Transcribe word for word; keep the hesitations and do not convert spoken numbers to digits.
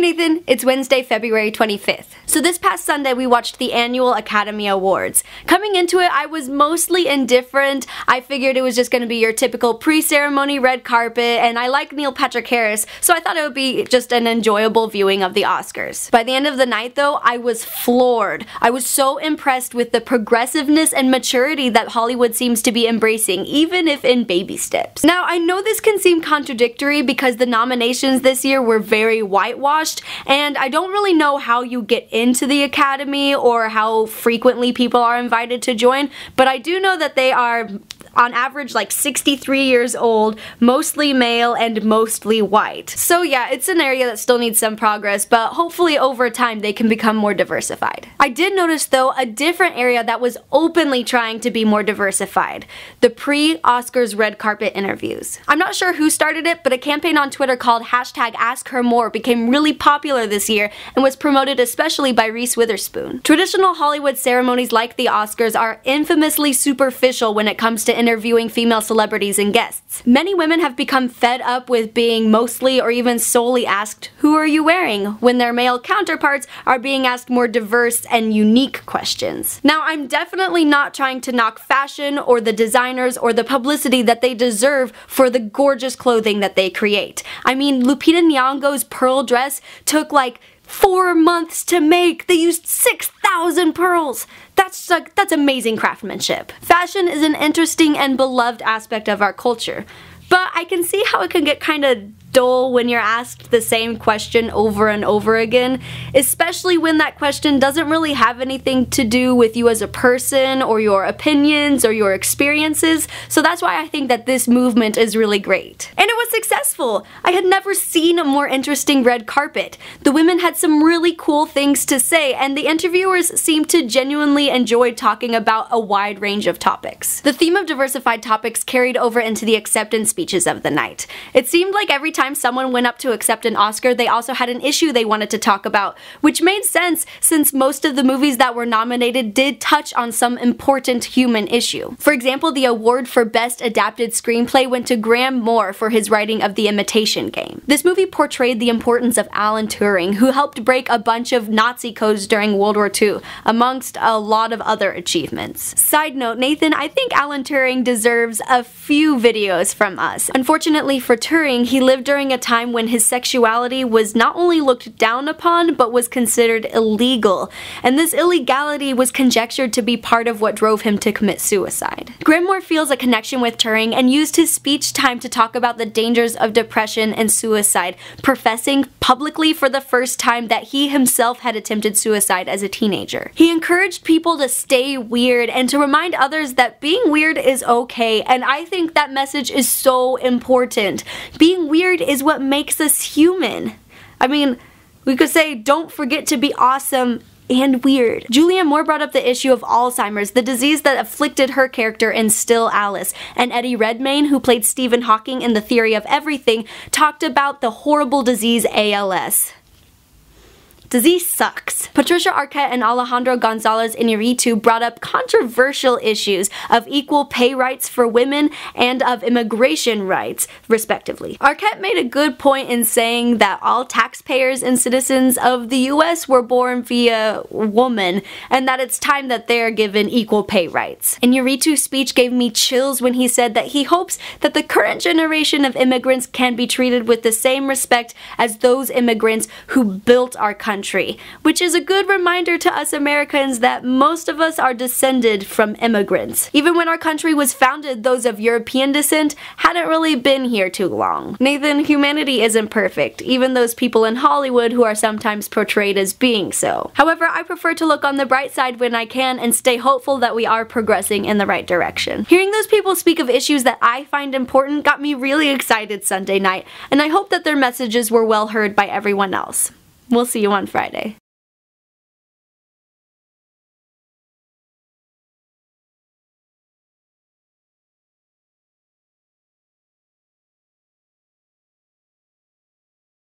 Hey Nathan, it's Wednesday, February twenty-fifth. So this past Sunday we watched the annual Academy Awards. Coming into it, I was mostly indifferent. I figured it was just gonna be your typical pre-ceremony red carpet, and I like Neil Patrick Harris, so I thought it would be just an enjoyable viewing of the Oscars. By the end of the night though, I was floored. I was so impressed with the progressiveness and maturity that Hollywood seems to be embracing, even if in baby steps. Now I know this can seem contradictory because the nominations this year were very whitewashed, and I don't really know how you get into the Academy or how frequently people are invited to join, but I do know that they are on average like sixty-three years old, mostly male, and mostly white. So yeah, it's an area that still needs some progress, but hopefully over time they can become more diversified. I did notice though a different area that was openly trying to be more diversified: the pre-Oscars red carpet interviews. I'm not sure who started it, but a campaign on Twitter called hashtag Ask Her More became really popular this year and was promoted especially by Reese Witherspoon. Traditional Hollywood ceremonies like the Oscars are infamously superficial when it comes to interviews interviewing female celebrities and guests. Many women have become fed up with being mostly or even solely asked, "Who are you wearing?" when their male counterparts are being asked more diverse and unique questions. Now, I'm definitely not trying to knock fashion or the designers or the publicity that they deserve for the gorgeous clothing that they create. I mean, Lupita Nyong'o's pearl dress took like four months to make. They used six thousand pearls. That's, uh, that's amazing craftsmanship. Fashion is an interesting and beloved aspect of our culture, but I can see how it can get kind of dull when you're asked the same question over and over again, especially when that question doesn't really have anything to do with you as a person or your opinions or your experiences. So that's why I think that this movement is really great. And it was successful! I had never seen a more interesting red carpet. The women had some really cool things to say, and the interviewers seemed to genuinely enjoy talking about a wide range of topics. The theme of diversified topics carried over into the acceptance speeches of the night. It seemed like every time time someone went up to accept an Oscar, they also had an issue they wanted to talk about, which made sense since most of the movies that were nominated did touch on some important human issue. For example, the award for Best Adapted Screenplay went to Graham Moore for his writing of The Imitation Game. This movie portrayed the importance of Alan Turing, who helped break a bunch of Nazi codes during World War Two, amongst a lot of other achievements. Side note, Nathan, I think Alan Turing deserves a few videos from us. Unfortunately for Turing, he lived during a time when his sexuality was not only looked down upon, but was considered illegal, and this illegality was conjectured to be part of what drove him to commit suicide. Graham Moore feels a connection with Turing and used his speech time to talk about the dangers of depression and suicide, professing publicly for the first time that he himself had attempted suicide as a teenager. He encouraged people to stay weird and to remind others that being weird is okay, and I think that message is so important. Being weird is what makes us human. I mean, we could say don't forget to be awesome and weird. Julianne Moore brought up the issue of Alzheimer's, the disease that afflicted her character in Still Alice, and Eddie Redmayne, who played Stephen Hawking in The Theory of Everything, talked about the horrible disease A L S. Disease sucks. Patricia Arquette and Alejandro González Iñárritu brought up controversial issues of equal pay rights for women and of immigration rights, respectively. Arquette made a good point in saying that all taxpayers and citizens of the U S were born via woman, and that it's time that they are given equal pay rights. Iñárritu's speech gave me chills when he said that he hopes that the current generation of immigrants can be treated with the same respect as those immigrants who built our country. Country, which is a good reminder to us Americans that most of us are descended from immigrants. Even when our country was founded, those of European descent hadn't really been here too long. Nathan, humanity isn't perfect, even those people in Hollywood who are sometimes portrayed as being so. However, I prefer to look on the bright side when I can and stay hopeful that we are progressing in the right direction. Hearing those people speak of issues that I find important got me really excited Sunday night, and I hope that their messages were well heard by everyone else. We'll see you on Friday.